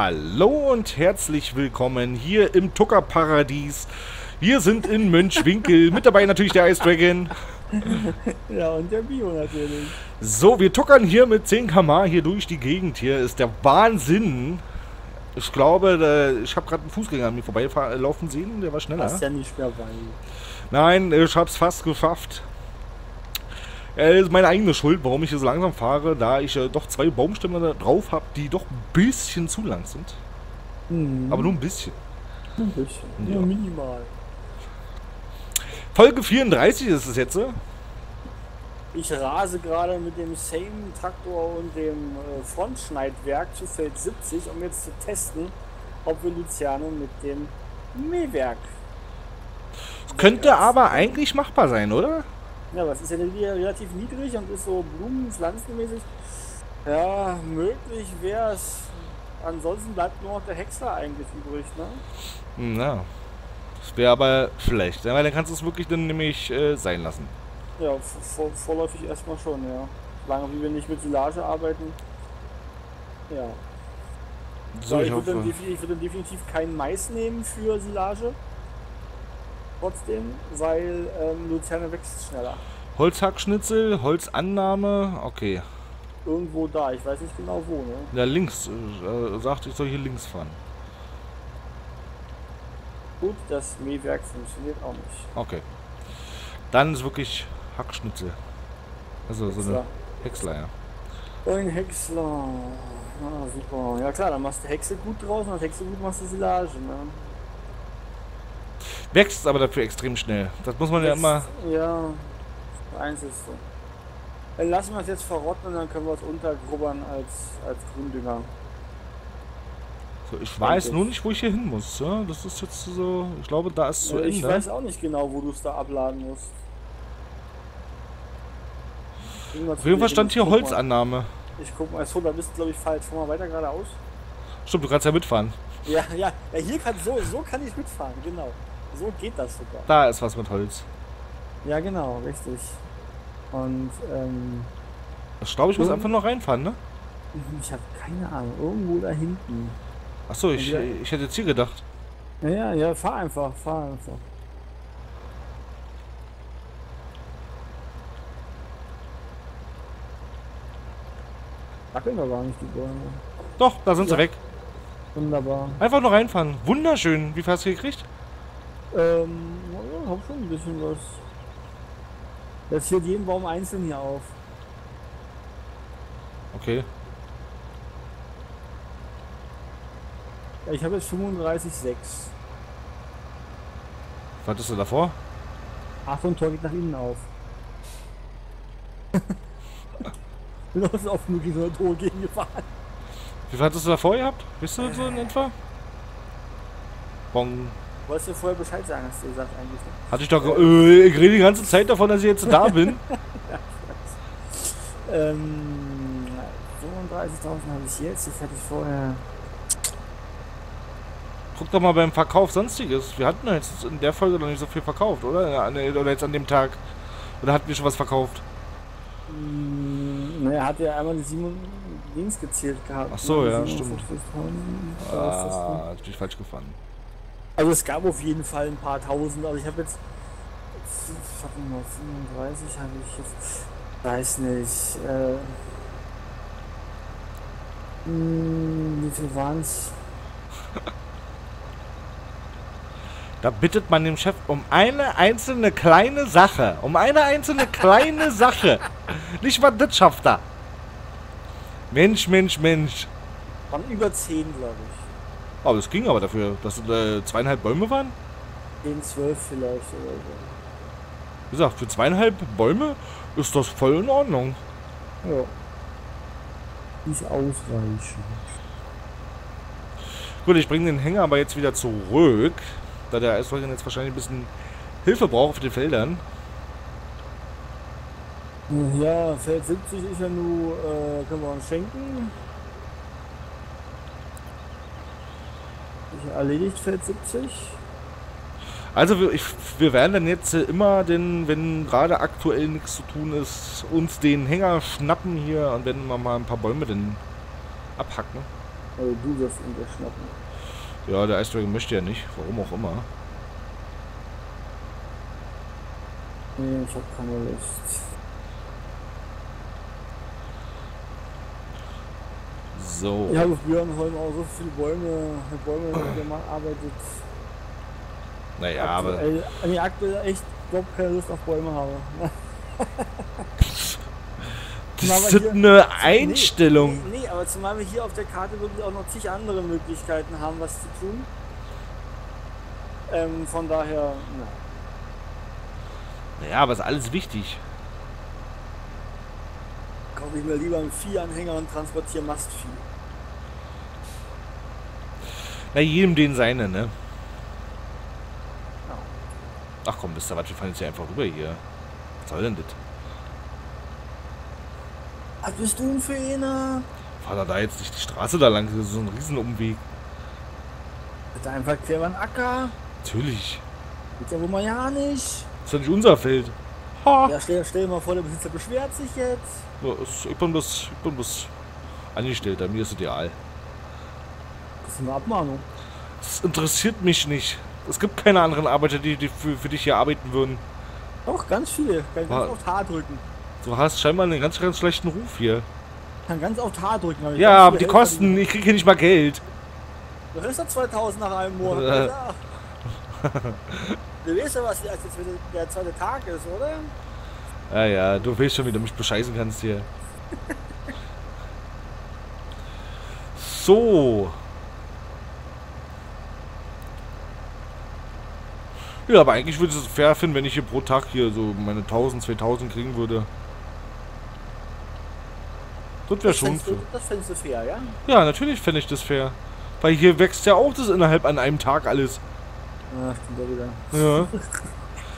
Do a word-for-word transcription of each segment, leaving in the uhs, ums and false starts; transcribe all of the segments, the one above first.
Hallo und herzlich willkommen hier im Tuckerparadies. Wir sind in Mönchwinkel. Mit dabei natürlich der Ice Dragon. Ja, und der Bio natürlich. So, wir tuckern hier mit zehn Kilometer pro Stunde hier durch die Gegend. Hier ist der Wahnsinn. Ich glaube, ich habe gerade einen Fußgänger an mir vorbeilaufen sehen. Der war schneller. Das ist ja nicht vorbei. Nein, ich habe es fast geschafft. Das ist meine eigene Schuld, warum ich hier so langsam fahre, da ich äh, doch zwei Baumstämme da drauf habe, die doch ein bisschen zu lang sind. Mhm. Aber nur ein bisschen. Ein bisschen, ja. Nur minimal. Folge vierunddreißig ist es jetzt. Äh? Ich rase gerade mit dem Same Traktor und dem äh, Frontschneidwerk zu Feld siebzig, um jetzt zu testen, ob wir Luzerne mit dem Mähwerk. Könnte aber eigentlich machbar sein, oder? Ja, aber es ist ja relativ niedrig und ist so blumenpflanzenmäßig. Ja, möglich wäre es. Ansonsten bleibt nur noch der Häcksler eigentlich übrig, ne? Na, das wäre aber schlecht, weil dann kannst du es wirklich dann nämlich äh, sein lassen. Ja, vor, vorläufig erstmal schon, ja. Solange wie wir nicht mit Silage arbeiten. Ja. So, ich, ich würde dann definitiv keinen Mais nehmen für Silage. Trotzdem, weil ähm, Luzerne wächst schneller. Holzhackschnitzel, Holzannahme, okay. Irgendwo da, ich weiß nicht genau wo, ne? Ja, links, äh, sagte ich, soll hier links fahren. Gut, das Mähwerk funktioniert auch nicht. Okay. Dann ist wirklich Hackschnitzel. Also Häcksler. So eine Häcksler, ja. Ein Häcksler. Ah, super. Ja klar, dann machst du Hexe gut draußen, und Hexe gut machst du Silage, ne? Wächst aber dafür extrem schnell. Das muss man jetzt, ja immer... Ja, eins ist so. Dann lassen wir es jetzt verrotten und dann können wir es untergrubbern als, als Gründünger. So, ich, ich weiß nur nicht, wo ich hier hin muss. Ja? Das ist jetzt so... Ich glaube, da ist es zu Ende. Ich weiß auch nicht genau, wo du es da abladen musst. Auf jeden Fall stand hier Holzannahme. Ich guck mal, so, da bist du, glaube ich, falsch. Fahr mal weiter geradeaus. Stimmt, du kannst ja mitfahren. Ja, ja, ja, hier kann so, so kann ich mitfahren, genau. So geht das sogar. Da ist was mit Holz. Ja, genau, richtig. Und, ähm... ich glaube, ich muss einfach noch reinfahren, ne? Ich habe keine Ahnung, irgendwo da hinten. Achso, ich, ja, ich hätte jetzt hier gedacht. Ja, ja, ja, fahr einfach, fahr einfach. Da können wir gar nicht die Bäume. Doch, da sind ja sie weg. Wunderbar. Einfach nur reinfahren. Wunderschön. Wie viel hast du gekriegt? Ähm, ja, hab schon ein bisschen was. Jetzt hier jeden Baum einzeln hier auf. Okay. Ja, ich habe jetzt fünfunddreißig Komma sechs. Was hattest du davor? Ach, so ein Tor geht nach innen auf. Los auf, nur gegen so ein Tor gegen gefahren. Wie viel hattest du da vorher gehabt? Bist du so in etwa? Bong. Wolltest du vorher Bescheid sagen, hast du gesagt eigentlich? Hatte ich doch. Äh, ich rede die ganze Zeit davon, dass ich jetzt da bin. Ja, ich weiß. Ähm, fünfunddreißigtausend habe ich jetzt, ich hatte vorher. Guck doch mal beim Verkauf Sonstiges. Wir hatten jetzt in der Folge noch nicht so viel verkauft, oder? Oder jetzt an dem Tag. Oder hatten wir schon was verkauft? Naja, hat ja einmal die sieben. Links gezielt gehabt. Ach so, ja, stimmt. Ah, ich bin falsch gefahren. Also es gab auf jeden Fall ein paar Tausend. Also ich habe jetzt, ich habe mal fünfunddreißig, habe ich jetzt, weiß nicht. Äh, mh, wie viel waren es? Da bittet man dem Chef um eine einzelne kleine Sache, um eine einzelne kleine Sache. Nicht mal das schafft er. Mensch, Mensch, Mensch. Waren über zehn, glaube ich. Aber das ging aber dafür, dass äh, zweieinhalb Bäume waren? zehn, zwölf vielleicht oder so. Wie gesagt, für zweieinhalb Bäume ist das voll in Ordnung. Ja. Ist ausreichend. Gut, ich bringe den Hänger aber jetzt wieder zurück, da der Eiswagen jetzt wahrscheinlich ein bisschen Hilfe braucht auf den Feldern. Ja, Feld siebzig ist ja nur, äh, können wir uns schenken. Erledigt Feld siebzig. Also wir, ich, wir werden dann jetzt immer, den, wenn gerade aktuell nichts zu tun ist, uns den Hänger schnappen hier und dann mal ein paar Bäume dann abhacken. Also du wirst ihn wegschnappen. Ja, der Ice Dragon möchte ja nicht, warum auch immer. Nee, ich hab keine Lust. So. Ich habe auf Björnholm auch so viele Bäume, Bäume, mit denen man arbeitet. Naja, aber... Ich aktuell echt überhaupt keine Lust auf Bäume habe. Das ist eine Einstellung. Nee, nee, aber zumal wir hier auf der Karte wirklich auch noch zig andere Möglichkeiten haben, was zu tun. Ähm, von daher, na. Naja, aber ist alles wichtig. Kaufe ich mir lieber einen Viehanhänger und transportiere Mastvieh. Na, jedem den seine, ne? Ach komm, wisst ihr was, wir fahren jetzt hier einfach rüber hier. Was soll denn das? Was bist du für einer? Fahr da, da jetzt nicht die Straße da lang, das ist so ein Riesenumweg. Bitte einfach quer über den Acker. Natürlich. Geht ja wohl mal ja nicht. Das ist ja nicht unser Feld. Ha. Ja, stell, stell dir mal vor, der Besitzer beschwert sich jetzt. Ja, ich bin bloß, ich bin bloß angestellt, bei mir ist es ideal. Das ist eine Abmahnung. Das interessiert mich nicht. Es gibt keine anderen Arbeiter, die, die für, für dich hier arbeiten würden. Doch, ganz viele. Ganz, ganz oft Haar drücken. Du hast scheinbar einen ganz, ganz schlechten Ruf hier. Kann ganz oft Haar drücken. Aber ja, aber die Eltern Kosten, die... ich kriege hier nicht mal Geld. Du hörst doch zweitausend nach einem Monat. Äh. Ja. Du weißt ja, was jetzt der zweite Tag ist, oder? Ja, ja, du weißt schon, wie du mich bescheißen kannst hier. So. Ja, aber eigentlich würde ich es fair finden, wenn ich hier pro Tag hier so meine tausend, zweitausend kriegen würde. Das wäre schon fair. Das fändest du fair, ja? Ja, natürlich fände ich das fair. Weil hier wächst ja auch das innerhalb an einem Tag alles. Ach, stimmt ja wieder. Ja.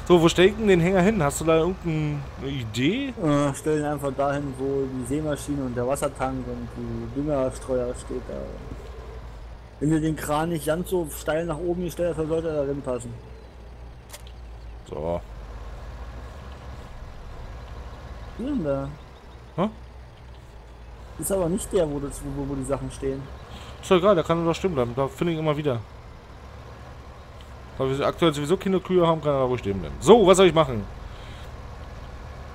So, wo stell ich denn den Hänger hin? Hast du da irgendeine Idee? Ja, stell ihn einfach dahin, wo die Seemaschine und der Wassertank und die Düngerstreuer steht. Da. Wenn du den Kran nicht ganz so steil nach oben gestellt hast, dann sollte er da reinpassen. So. Was ist denn da? Hä? Ist aber nicht der, wo, das, wo, wo die Sachen stehen. Ist ja egal, der kann doch stehen bleiben. Da finde ich immer wieder. Weil wir aktuell sowieso keine Kühe haben, kann er da wohl stehen bleiben. So, was soll ich machen?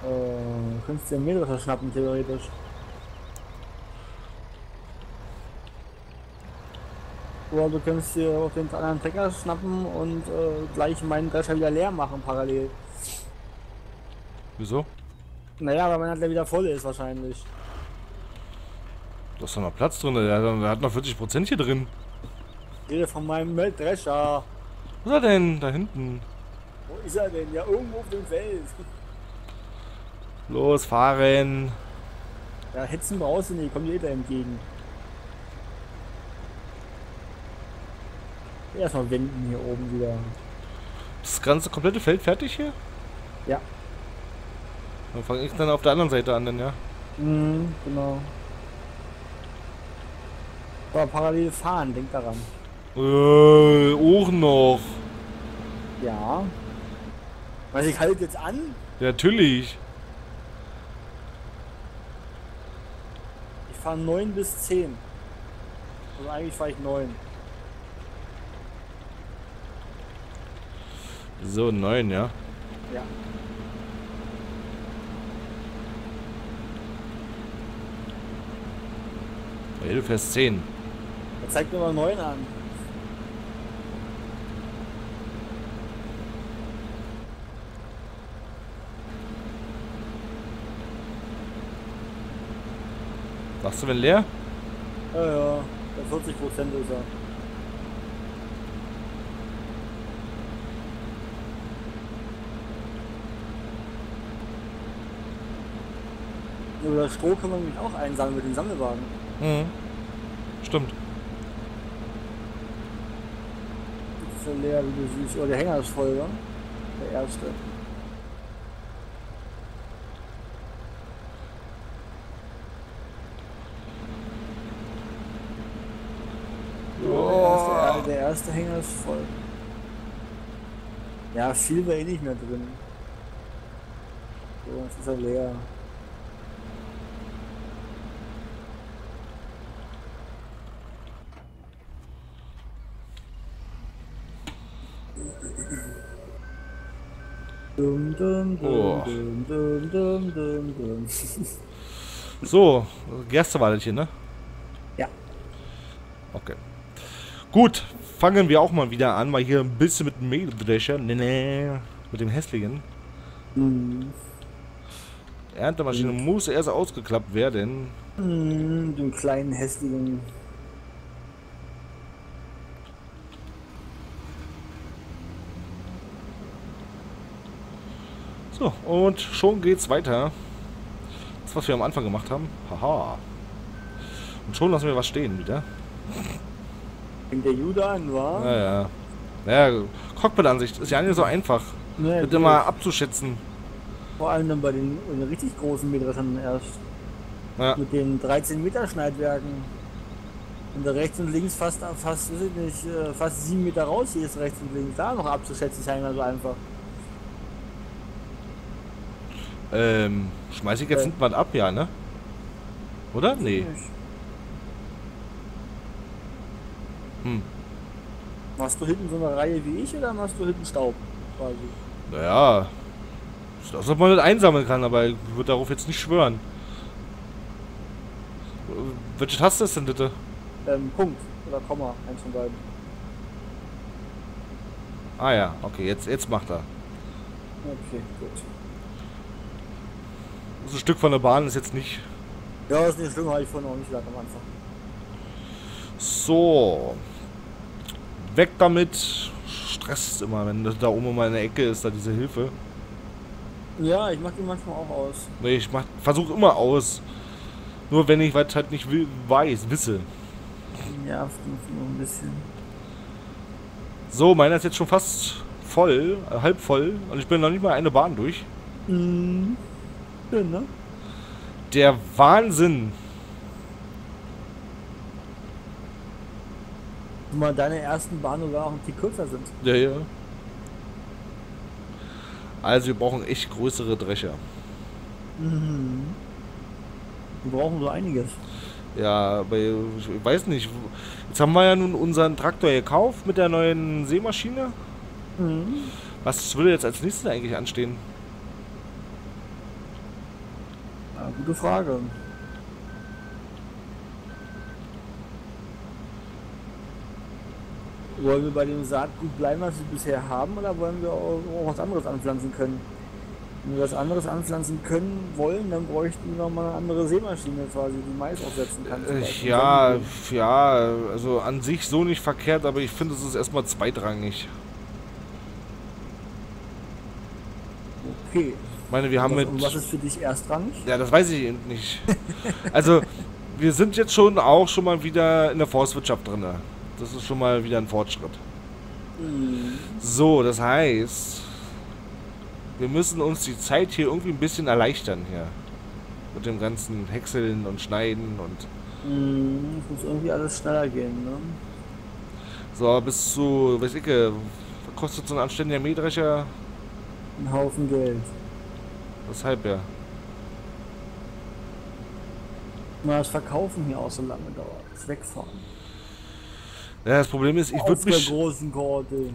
Äh, du könntest dir einen Mähdrescher schnappen, theoretisch. Oder du könntest dir auf den anderen Trecker schnappen und äh, gleich meinen Drescher wieder leer machen, parallel. Wieso? Naja, weil meiner wieder voll ist, wahrscheinlich. Da ist doch noch Platz drin, der hat noch vierzig Prozent hier drin. Ich rede von meinem Drescher. Wo ist er denn? Da hinten. Wo ist er denn? Ja, irgendwo auf dem Feld. Los, fahren. Ja, hetzen wir raus, nee, kommt jeder entgegen. Erstmal wenden hier oben wieder. Das ganze komplette Feld fertig hier? Ja. Dann fange ich dann auf der anderen Seite an, denn ja? Mhm, genau. Aber parallel fahren, denk daran. Äh, auch noch. Ja. Weiß ich halt jetzt an? Ja, natürlich. Ich fahre neun bis zehn. Also eigentlich fahre ich neun. So, neun, ja? Ja. Hey, du fährst zehn. Er zeigt mir mal neun an. Sagst du, wenn leer? Ja, ja. Bei vierzig Prozent ist er. Oder Stroh kann man nämlich auch einsammeln mit dem Sammelwagen. Mhm. Stimmt. Das ist ja leer, wie du siehst. Oh, der Hänger ist voll, oder? Der erste. Oh. Der, erste, der erste Hänger ist voll. Ja, viel war eh nicht mehr drin. So, jetzt ist er leer. Dum, dum, dum, oh. dum, dum, dum, dum, dum. So, Gerstewaldelchen, ne? Ja. Okay. Gut, fangen wir auch mal wieder an, weil hier ein bisschen mit dem Mähdrescher, ne, ne, mit dem hässlichen. Mhm. Erntemaschine mhm. muss erst ausgeklappt werden. Mhm, den kleinen hässlichen. So, und schon geht's weiter. Das, was wir am Anfang gemacht haben. Haha. Und schon lassen wir was stehen wieder. Fängt der Jude an, wa? Naja. Naja, Cockpit-Ansicht ist ja nicht so einfach. Naja, mit immer abzuschätzen. Vor allem dann bei den, den richtig großen Mähdreschern erst. Naja. Mit den dreizehn Meter Schneidwerken. Und da rechts und links fast, fast, nicht, fast sieben Meter raus, hier ist rechts und links. Da noch abzuschätzen ist ja nicht so einfach. Ähm, schmeiß ich jetzt hinten was ab, ja, ne? Oder? Nee. Hm. Machst du hinten so eine Reihe wie ich oder machst du hinten Staub? Quasi? Naja. Das, dass man nicht einsammeln kann, aber ich würde darauf jetzt nicht schwören. Welche Taste ist denn bitte? Ähm, Punkt oder Komma, eins von beiden. Ah ja, okay, jetzt, jetzt macht er. Okay, gut. So ein Stück von der Bahn ist jetzt nicht... Ja, ist nicht schlimm, habe ich vorhin auch nicht lang am Anfang. So. Weg damit. Stresst immer, wenn da oben mal in der Ecke ist, da diese Hilfe. Ja, ich mach die manchmal auch aus. Nee, ich mach, versuch immer aus. Nur wenn ich was halt nicht will, weiß, wisse. Ja, nur ein bisschen. So, meiner ist jetzt schon fast voll, äh, halb voll. Und ich bin noch nicht mal eine Bahn durch. Mhm. Schön, ne? Der Wahnsinn! Guck mal, deine ersten Bahnen sogar auch ein Tick kürzer sind. Ja, ja. Also, wir brauchen echt größere Drescher. Mhm. Wir brauchen so einiges. Ja, aber ich weiß nicht. Jetzt haben wir ja nun unseren Traktor gekauft mit der neuen Sämaschine. Mhm. Was würde jetzt als nächstes eigentlich anstehen? Gute Frage. Wollen wir bei dem Saatgut bleiben, was wir bisher haben, oder wollen wir auch was anderes anpflanzen können? Wenn wir was anderes anpflanzen können wollen, dann bräuchten wir nochmal eine andere Sämaschine quasi, die Mais aufsetzen kann. Äh, ja, ja, also an sich so nicht verkehrt, aber ich finde, es ist erstmal zweitrangig. Okay. Ich meine, wir haben mit... Und was ist für dich erstrangig? Ja, das weiß ich eben nicht. Also, wir sind jetzt schon auch schon mal wieder in der Forstwirtschaft drin. Das ist schon mal wieder ein Fortschritt. Mhm. So, das heißt, wir müssen uns die Zeit hier irgendwie ein bisschen erleichtern hier. Mit dem ganzen Häckseln und Schneiden und... Mhm, es muss irgendwie alles schneller gehen, ne? So, bis zu, weiß ich, was kostet so ein anständiger Mähdrescher? Ein Haufen Geld. Weshalb ja? Na, das Verkaufen hier auch so lange dauert. Das Wegfahren. Ja, das Problem ist, ich würde mich... großen Korte.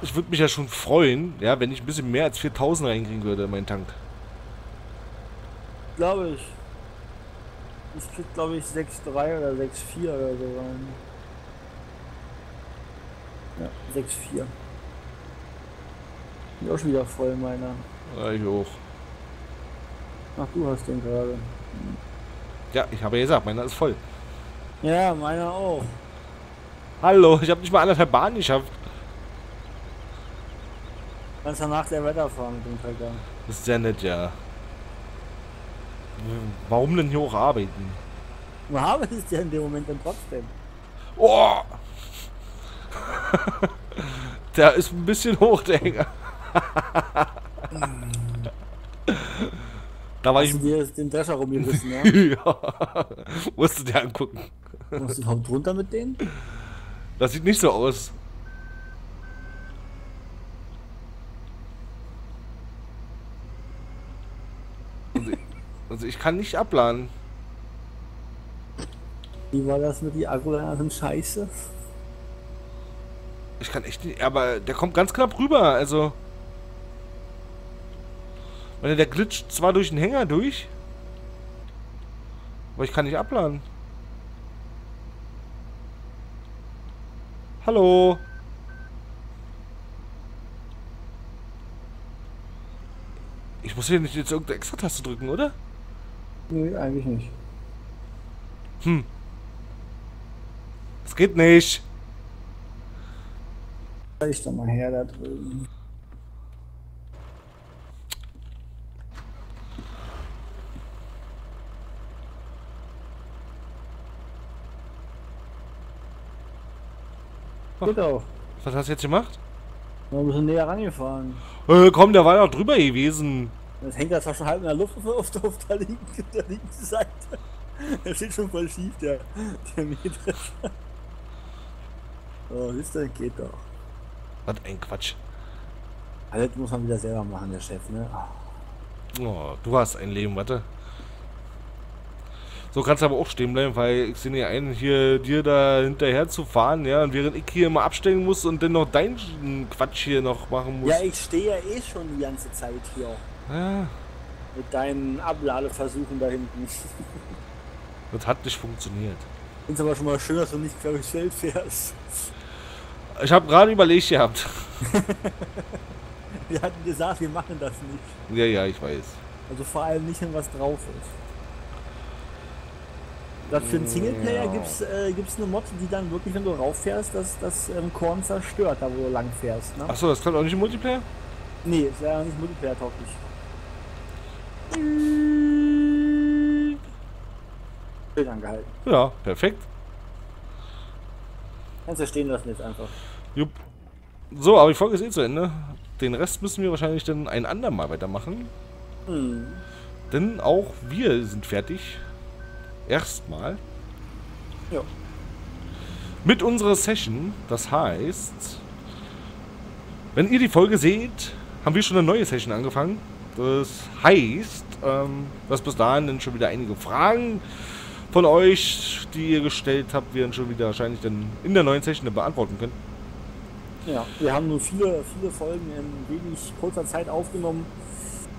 Ich würde mich ja schon freuen, ja, wenn ich ein bisschen mehr als viertausend reinkriegen würde in meinen Tank. Glaube ich. Ich krieg, glaube ich, sechs Komma drei oder sechs Komma vier oder so rein. Ja, sechs Komma vier. Bin auch schon wieder voll, meiner. Ja, ich auch. Ach, du hast den gerade. Ja, ich habe ja gesagt, meiner ist voll. Ja, meiner auch. Hallo, ich habe nicht mal anderthalb Bahnen geschafft. Kannst danach der Wetter fahren mit dem Träger. Das ist ja nett, ja. Warum denn hier auch arbeiten? Du arbeitest ja in dem Moment dann trotzdem. Oh! Der ist ein bisschen hoch, der Hänger. Da war ich. Hast du dir den Drescher rumgerissen, ja? Ja. Musst du dir angucken. Musst du überhaupt runter mit denen? Das sieht nicht so aus. Also ich, also ich kann nicht abladen. Wie war das mit die Agro-Liner sind scheiße? Ich kann echt nicht, aber der kommt ganz knapp rüber, also. Weil der glitscht zwar durch den Hänger durch, aber ich kann nicht abladen. Hallo. Ich muss hier nicht jetzt irgendeine Extra-Taste drücken, oder? Nee, eigentlich nicht. Hm. Das geht nicht. Ich doch mal her da drüben. Gut auch. Was hast du jetzt gemacht? Noch ein bisschen näher rangefahren. Äh, komm, der war ja drüber gewesen. Das hängt ja zwar schon halb in der Luft auf der, auf der, linken, der linken Seite. Der steht schon voll schief, der, der Mähdrescher. Oh, wisst ihr, geht doch. Was ein Quatsch. Alles muss man wieder selber machen, der Chef, ne? Oh, oh du hast ein Leben, warte. So kannst du aber auch stehen bleiben, weil ich sehe nicht ein, hier dir da hinterher zu fahren, ja, und während ich hier immer abstellen muss und dann noch deinen Quatsch hier noch machen muss. Ja, ich stehe ja eh schon die ganze Zeit hier. Ja. Mit deinen Abladeversuchen da hinten. Das hat nicht funktioniert. Find's aber schon mal schön, dass du nicht quer durchs Feld fährst. Ich habe gerade überlegt gehabt. Wir hatten gesagt, wir machen das nicht. Ja, ja, ich weiß. Also vor allem nicht, wenn was drauf ist. Das für einen Singleplayer gibt es äh, gibt's eine Mod, die dann wirklich, wenn du rauffährst, dass das ähm, Korn zerstört, da wo du lang fährst. Ne? Achso, das kann auch nicht im Multiplayer? Nee, ist ja nicht Multiplayer tauglich. Bild angehalten. Ja, perfekt. Kannst du stehen lassen jetzt einfach. Jupp. So, aber die Folge ist eh zu Ende. Den Rest müssen wir wahrscheinlich dann ein andermal weitermachen. Hm. Denn auch wir sind fertig. Erstmal. Ja. Mit unserer Session. Das heißt, wenn ihr die Folge seht, haben wir schon eine neue Session angefangen. Das heißt, ähm, dass bis dahin dann schon wieder einige Fragen von euch, die ihr gestellt habt, wir dann schon wieder wahrscheinlich dann in der neuen Session dann beantworten können. Ja, wir haben nur viele, viele Folgen in wenig kurzer Zeit aufgenommen.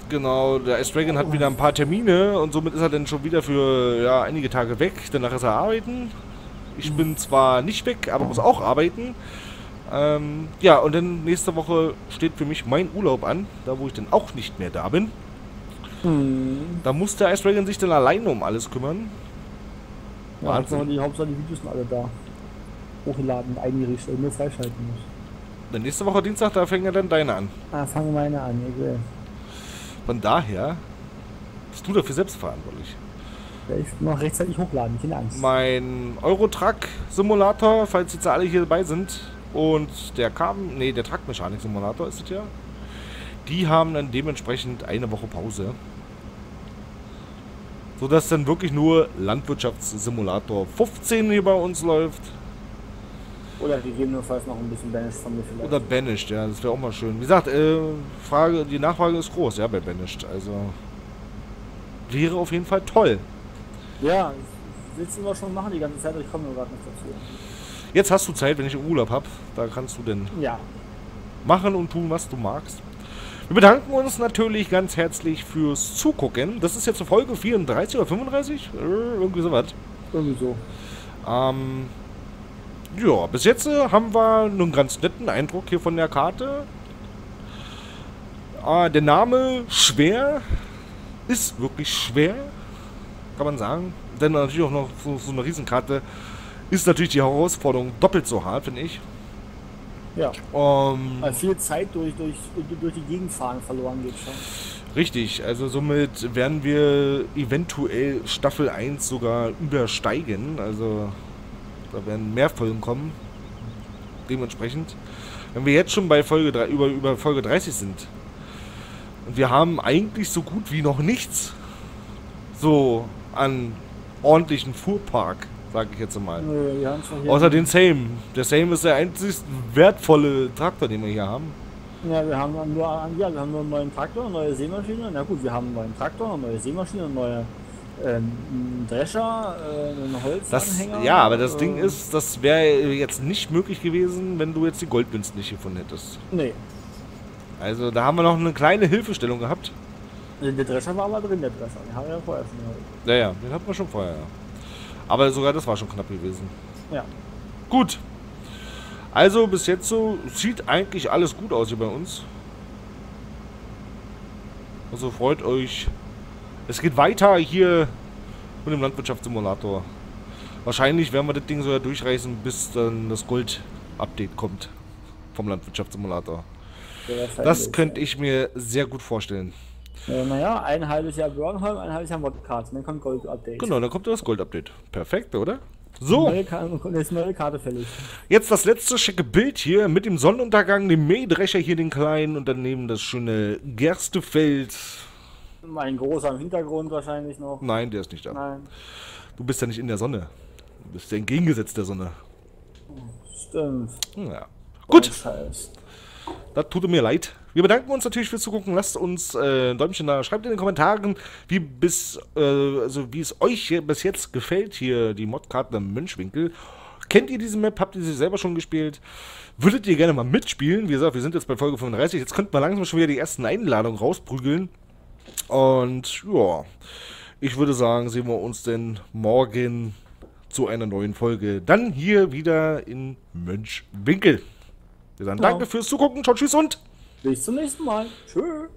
Genau, der Ice Dragon hat wieder ein paar Termine und somit ist er dann schon wieder für ja, einige Tage weg. Danach ist er arbeiten. Ich bin zwar nicht weg, aber muss auch arbeiten. Ähm, ja, und dann nächste Woche steht für mich mein Urlaub an, da wo ich dann auch nicht mehr da bin. Hm. Da muss der Ice Dragon sich dann alleine um alles kümmern. Ja, Wahnsinn. Die Hauptsache die Videos sind alle da. Hochgeladen, eingerichtet, nur freischalten muss. Dann nächste Woche Dienstag, da fängt er dann deine an. Ah, fange meine an, egal. Von daher bist du dafür selbst verantwortlich. Ja, ich muss noch rechtzeitig hochladen, keine Angst. Mein Euro-Truck-Simulator, falls jetzt alle hier dabei sind, und der kam, nee, der Truck-Mechanik-Simulator ist es ja, die haben dann dementsprechend eine Woche Pause. Sodass dann wirklich nur Landwirtschaftssimulator fünfzehn hier bei uns läuft. Oder gegebenenfalls noch ein bisschen Banished von mir vielleicht. Oder Banished, ja, das wäre auch mal schön. Wie gesagt, äh, Frage, die Nachfrage ist groß, ja, bei Banished. Also wäre auf jeden Fall toll. Ja, willst du immer schon machen die ganze Zeit, aber ich komme nur gerade nicht dazu. Jetzt hast du Zeit, wenn ich Urlaub habe, da kannst du denn ja machen und tun, was du magst. Wir bedanken uns natürlich ganz herzlich fürs Zugucken. Das ist jetzt eine Folge vierunddreißig oder fünfunddreißig? Äh, irgendwie sowas. Irgendwie so. Ähm... Ja, bis jetzt äh, haben wir einen ganz netten Eindruck hier von der Karte. Äh, der Name schwer, ist wirklich schwer, kann man sagen. Denn natürlich auch noch so, so eine Riesenkarte ist natürlich die Herausforderung doppelt so hart, finde ich. Ja, ähm, weil viel Zeit durch, durch, durch die Gegend fahren verloren geht schon. Richtig, also somit werden wir eventuell Staffel eins sogar übersteigen, also... Da werden mehr Folgen kommen. Dementsprechend. Wenn wir jetzt schon bei Folge drei, über, über Folge dreißig sind. Und wir haben eigentlich so gut wie noch nichts. So an ordentlichen Fuhrpark, sage ich jetzt mal. Ja, außer den Same. Der Same ist der einzig wertvolle Traktor, den wir hier haben. Ja, wir haben nur, ja, wir haben nur einen neuen Traktor, eine neue Sämaschine. Na gut, wir haben einen neuen Traktor, eine neue Sämaschine, eine neue... Ein Drescher, ein Holzanhänger. Das, ja, aber das äh, Ding ist, das wäre jetzt nicht möglich gewesen, wenn du jetzt die Goldmünzen nicht gefunden hättest. Nee. Also da haben wir noch eine kleine Hilfestellung gehabt. Der Drescher war aber drin, der Drescher. Den haben wir ja vorher schon. Ja, ja, den hatten wir schon vorher, ja. Aber sogar das war schon knapp gewesen. Ja. Gut. Also bis jetzt so sieht eigentlich alles gut aus hier bei uns. Also freut euch. Es geht weiter hier mit dem Landwirtschaftssimulator. Wahrscheinlich werden wir das Ding sogar durchreißen, bis dann das Gold-Update kommt vom Landwirtschaftssimulator. Ja, das könnte ich mir sehr gut vorstellen. Äh, naja, ein halbes Jahr Björnholm, ein halbes Jahr Modcard, dann kommt Gold-Update. Genau, dann kommt das Gold-Update. Perfekt, oder? So, neue jetzt, neue Karte fällig. Jetzt das letzte schicke Bild hier mit dem Sonnenuntergang, dem Mähdrescher hier, den kleinen, und daneben das schöne Gerstefeld. Ein großer im Hintergrund wahrscheinlich noch. Nein, der ist nicht da. Nein. Du bist ja nicht in der Sonne. Du bist ja entgegengesetzt der Sonne. Stimmt. Ja. Gut. Das tut mir leid. Wir bedanken uns natürlich fürs Zugucken. Lasst uns äh, ein Däumchen da. Schreibt in den Kommentaren, wie, bis, äh, also wie es euch hier bis jetzt gefällt, hier die Modkarte Mönchwinkel. Kennt ihr diese Map? Habt ihr sie selber schon gespielt? Würdet ihr gerne mal mitspielen? Wie gesagt, wir sind jetzt bei Folge fünfunddreißig. Jetzt könnten wir langsam schon wieder die ersten Einladungen rausprügeln. Und ja, ich würde sagen, sehen wir uns denn morgen zu einer neuen Folge. Dann hier wieder in Mönchwinkel. Wir sagen ja. Danke fürs Zugucken. Ciao, tschüss und... bis zum nächsten Mal. Tschö.